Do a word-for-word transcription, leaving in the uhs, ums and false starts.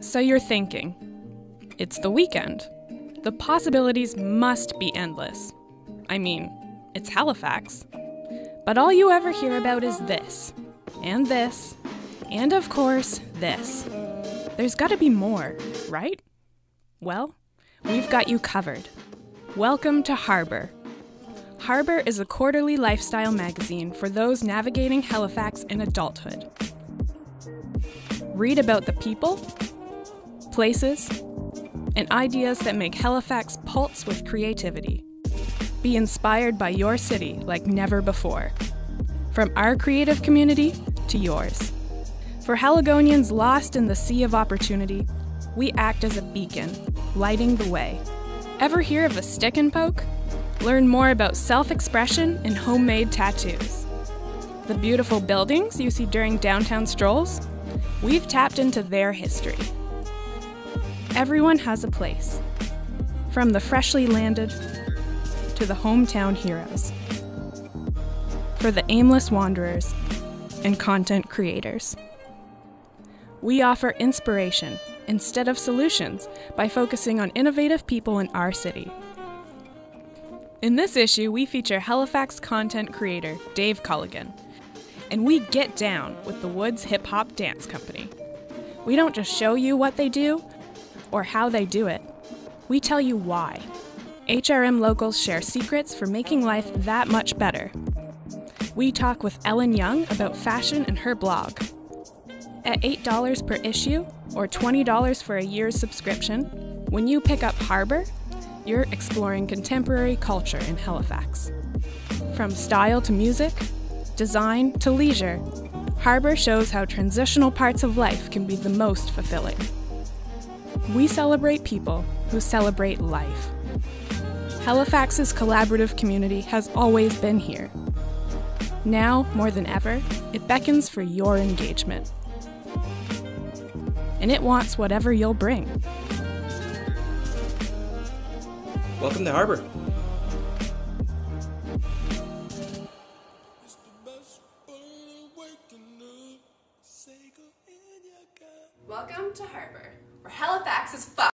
So you're thinking, it's the weekend. The possibilities must be endless. I mean, it's Halifax. But all you ever hear about is this, and this, and of course, this. There's gotta be more, right? Well, we've got you covered. Welcome to Harbour. Harbour is a quarterly lifestyle magazine for those navigating Halifax in adulthood. Read about the people, places, and ideas that make Halifax pulse with creativity. Be inspired by your city like never before. From our creative community to yours. For Haligonians lost in the sea of opportunity, we act as a beacon, lighting the way. Ever hear of a stick and poke? Learn more about self-expression and homemade tattoos. The beautiful buildings you see during downtown strolls? We've tapped into their history. Everyone has a place, from the freshly landed to the hometown heroes, for the aimless wanderers and content creators. We offer inspiration instead of solutions by focusing on innovative people in our city. In this issue, we feature Halifax content creator Dave Culligan, and we get down with the Woods Hip Hop Dance Company. We don't just show you what they do or how they do it, we tell you why. H R M locals share secrets for making life that much better. We talk with Ellen Young about fashion and her blog. At eight dollars per issue, or twenty dollars for a year's subscription, when you pick up Harbour, you're exploring contemporary culture in Halifax. From style to music, design to leisure, Harbour shows how transitional parts of life can be the most fulfilling. We celebrate people who celebrate life. Halifax's collaborative community has always been here. Now, more than ever, it beckons for your engagement. And it wants whatever you'll bring. Welcome to Harbour. Welcome to Harbour, where Halifax is fun.